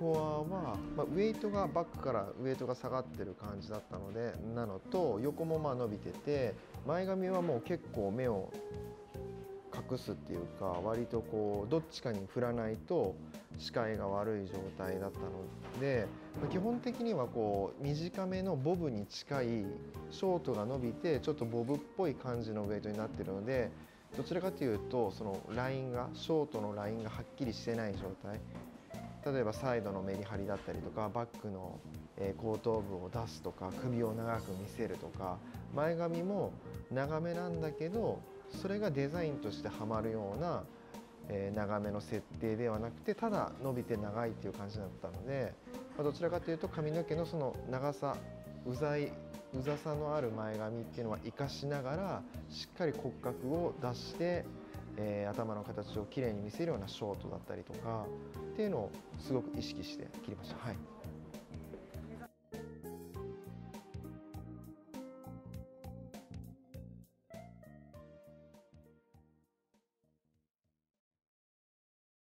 フォアは、ウエイトがバックからウエイトが下がってる感じだったのでなのと、横もまあ伸びてて、前髪はもう結構目を隠すっていうか、割とこうどっちかに振らないと視界が悪い状態だったので、基本的にはこう短めのボブに近いショートが伸びてちょっとボブっぽい感じのウエイトになってるので、どちらかというとそのラインがショートのラインがはっきりしてない状態、例えばサイドのメリハリだったりとか、バックの後頭部を出すとか、首を長く見せるとか、前髪も長めなんだけどそれがデザインとしてはまるような長めの設定ではなくて、ただ伸びて長いっていう感じだったので、どちらかというと髪の毛のその長さ、うざさのある前髪っていうのは生かしながら、しっかり骨格を出して頭の形をきれいに見せるようなショートだったりとかっていうのをすごく意識して切りました。はい。